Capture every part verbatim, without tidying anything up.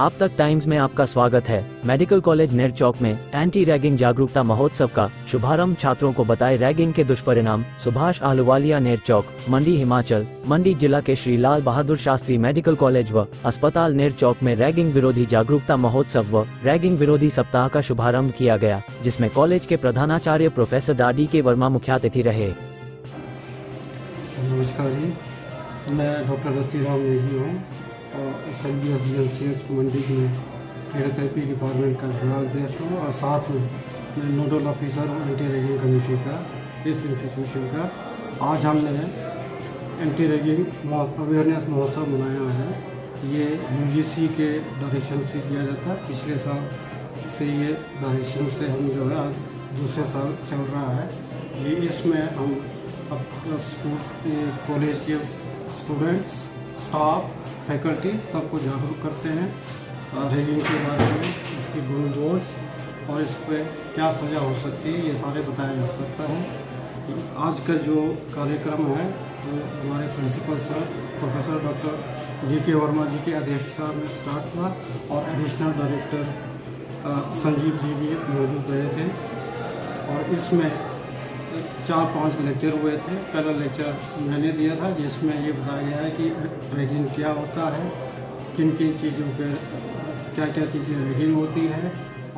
आप तक टाइम्स में आपका स्वागत है। मेडिकल कॉलेज नेरचौक में एंटी रैगिंग जागरूकता महोत्सव का शुभारंभ, छात्रों को बताए रैगिंग के दुष्परिणाम। सुभाष आहलूवालिया, नेरचौक, मंडी, हिमाचल। मंडी जिला के श्री लाल बहादुर शास्त्री मेडिकल कॉलेज व अस्पताल नेरचौक में रैगिंग विरोधी जागरूकता महोत्सव व रैगिंग विरोधी सप्ताह का शुभारम्भ किया गया, जिसमे कॉलेज के प्रधानाचार्य प्रोफेसर डी के वर्मा मुख्यातिथि रहे। नमस्कार जी, मैं डॉक्टर रतिराम नेगी हूँ और Sanjeev B L C H Mandi में फिजियोथेरेपी डिपार्टमेंट का प्रधानाध्यक्ष हूँ और साथ में मैं नोडल ऑफिसर हूँ एंटी रैगिंग कमेटी का इस इंस्टीट्यूशन का। आज हमने एंटी रैगिंग अवेयरनेस महोत्सव मनाया है। ये यूजीसी के डायरेक्शन से किया जाता है। पिछले साल से ये डायरेक्शन से हम जो है दूसरे साल चल रहा है। ये इसमें हम अब स्कूल कॉलेज के स्टूडेंट्स, स्टाफ, फैकल्टी सबको जागरूक करते हैं रैगिंग के बारे में, इसकी गुण दोष और इस पर क्या सजा हो सकती है, ये सारे बताया जा सकता है। आज का जो कार्यक्रम है वो हमारे principal sir professor doctor D K Verma ji के अध्यक्षता में स्टार्ट हुआ और एडिशनल डायरेक्टर संजीव जी भी मौजूद रहे थे और इसमें चार पांच लेक्चर हुए थे। पहला लेक्चर मैंने दिया था जिसमें ये बताया गया है कि रैगिंग क्या होता है, किन किन चीज़ों पर क्या क्या चीज़ें रैगिंग होती है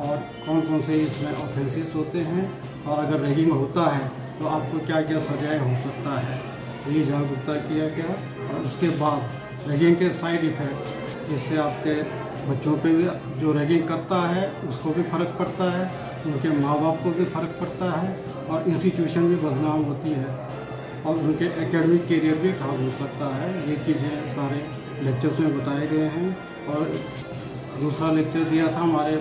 और कौन कौन से इसमें ऑफेंसेस होते हैं और अगर रैगिंग होता है तो आपको क्या क्या सजाएं हो सकता है, ये जागरूकता किया गया। और उसके बाद रैगिंग के साइड इफ़ेक्ट, इससे आपके बच्चों पर भी जो रैगिंग करता है उसको भी फ़र्क पड़ता है, उनके माँ बाप को भी फ़र्क पड़ता है और इंस्टीट्यूशन भी बदनाम होती है और उनके एकेडमिक कैरियर भी खराब हो सकता है। ये चीज़ें सारे लेक्चर्स में बताए गए हैं। और दूसरा लेक्चर दिया था, हमारे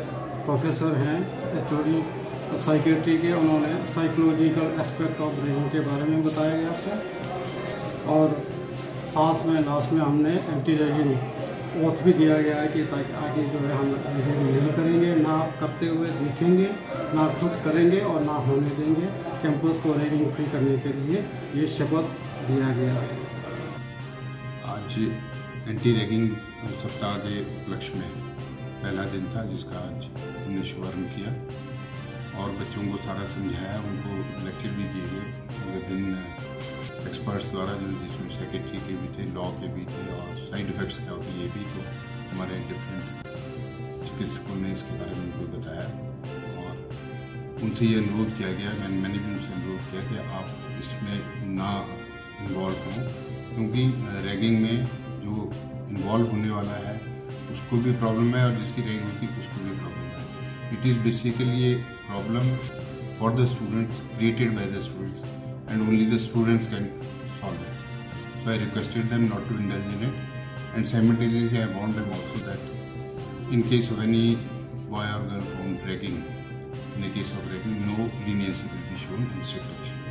प्रोफेसर हैं एचओडी साइकेट्री के, उन्होंने साइकोलॉजिकल एस्पेक्ट ऑफ रैगिंग के बारे में बताया गया था। और साथ में लास्ट में हमने एंटी रैगिंग ओथ भी दिया गया है कि ताकि आगे जो है हम रैगिंग नहीं करेंगे, ना करते हुए देखेंगे, ना खुद करेंगे और ना होने देंगे। कैंपस को रैगिंग फ्री करने के लिए ये शपथ दिया गया है। आज एंटी रैगिंग सप्ताह के उपलक्ष्य में पहला दिन था जिसका आज हमने शुभारम्भ किया और बच्चों को सारा समझाया, उनको लेक्चर भी दिए गए। पूरे दिन एक्सपर्ट्स द्वारा जो जिसमें सेक्रेटरी के भी थे, लॉ के भी थे और साइड इफेक्ट्स क्या होते ये भी, तो हमारे डिफरेंट चिकित्सकों ने इसके बारे में उनको बताया और उनसे ये अनुरोध किया गया, मैं मैंने भी उनसे अनुरोध किया कि आप इसमें ना इन्वॉल्व हों, क्योंकि रैगिंग में जो इन्वॉल्व होने वाला है उसको भी प्रॉब्लम है और जिसकी रैगिंग होगी उसको भी प्रॉब्लम है। It is basically a problem for the students, created by the students and only the students can solve it. So I requested them not to indulge in it, and simultaneously I warned them also that in case of any boy or girl found dragging, in the case of dragging, no leniency will be shown and strict action.